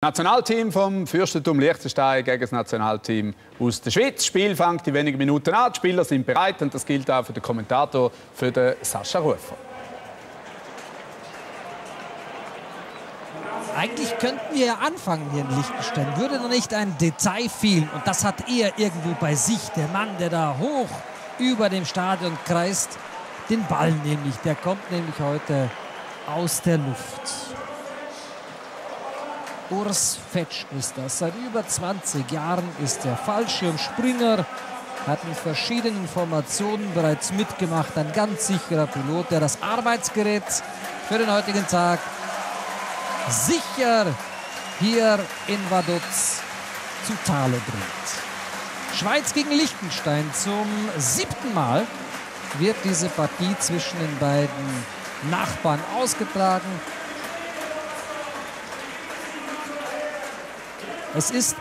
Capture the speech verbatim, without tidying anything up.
Nationalteam vom Fürstentum Liechtenstein gegen das Nationalteam aus der Schweiz. Das Spiel fängt in wenigen Minuten an. Die Spieler sind bereit und das gilt auch für den Kommentator, für den Sascha Rufer. Eigentlich könnten wir ja anfangen hier in Liechtenstein. Würde da nicht ein Detail fehlen? Und das hat er irgendwo bei sich. Der Mann, der da hoch über dem Stadion kreist, den Ball nämlich. Der kommt nämlich heute aus der Luft. Urs Vetsch ist das. Seit über zwanzig Jahren ist er Fallschirmspringer, hat in verschiedenen Formationen bereits mitgemacht. Ein ganz sicherer Pilot, der das Arbeitsgerät für den heutigen Tag sicher hier in Vaduz zu Tale bringt. Schweiz gegen Liechtenstein. Zum siebten Mal wird diese Partie zwischen den beiden Nachbarn ausgetragen. Es ist